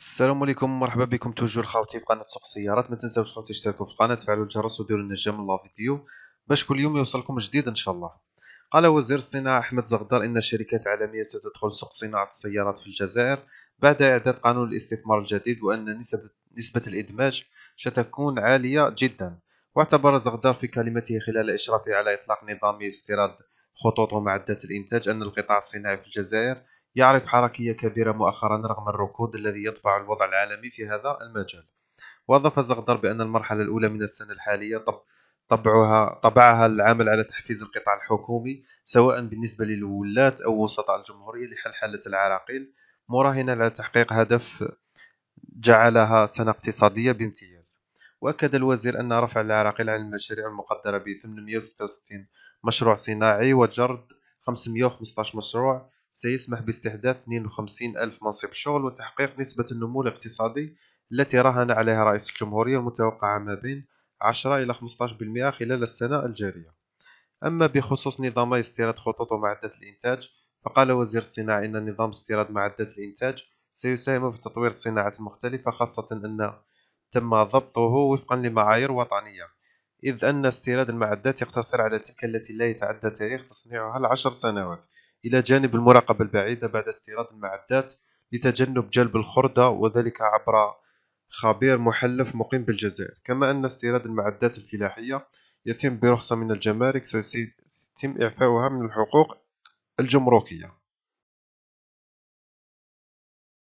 السلام عليكم، مرحبا بكم توجور خاوتي في قناه سوق السيارات. ما تنساوش خاوتي تشتركوا في القناه، تفعلوا الجرس وديروا النجم من لا فيديو باش كل يوم يوصلكم جديد ان شاء الله. قال وزير الصناعه احمد زغدار ان الشركات العالميه ستدخل سوق صناعه السيارات في الجزائر بعد اعداد قانون الاستثمار الجديد، وان نسبه الادماج ستكون عاليه جدا. واعتبر زغدار في كلمته خلال اشرافه على اطلاق نظام استيراد خطوط ومعدات الانتاج ان القطاع الصناعي في الجزائر يعرف حركية كبيرة مؤخرا رغم الركود الذي يطبع الوضع العالمي في هذا المجال. وأضاف زغدار بأن المرحلة الأولى من السنة الحالية طبعها العمل على تحفيز القطاع الحكومي سواء بالنسبة للولاة أو وسطاء الجمهورية لحل حالة العراقيل، مراهنا على تحقيق هدف جعلها سنة اقتصادية بامتياز. وأكد الوزير أن رفع العراقيل عن المشاريع المقدرة ب 866 مشروع صناعي وجرد 515 مشروع سيسمح باستحداث 52,000 منصب شغل وتحقيق نسبة النمو الاقتصادي التي راهن عليها رئيس الجمهورية المتوقعة ما بين 10 إلى 15% خلال السنة الجارية. أما بخصوص نظام استيراد خطوط ومعدات الإنتاج، فقال وزير الصناعة إن نظام استيراد معدات الإنتاج سيساهم في تطوير الصناعات المختلفة، خاصة أن تم ضبطه وفقا لمعايير وطنية، إذ أن استيراد المعدات يقتصر على تلك التي لا يتعدى تاريخ تصنيعها 10 سنوات، إلى جانب المراقبة البعيدة بعد استيراد المعدات لتجنب جلب الخردة، وذلك عبر خبير محلف مقيم بالجزائر. كما أن استيراد المعدات الفلاحية يتم برخصة من الجمارك، سيتم إعفاؤها من الحقوق الجمركية.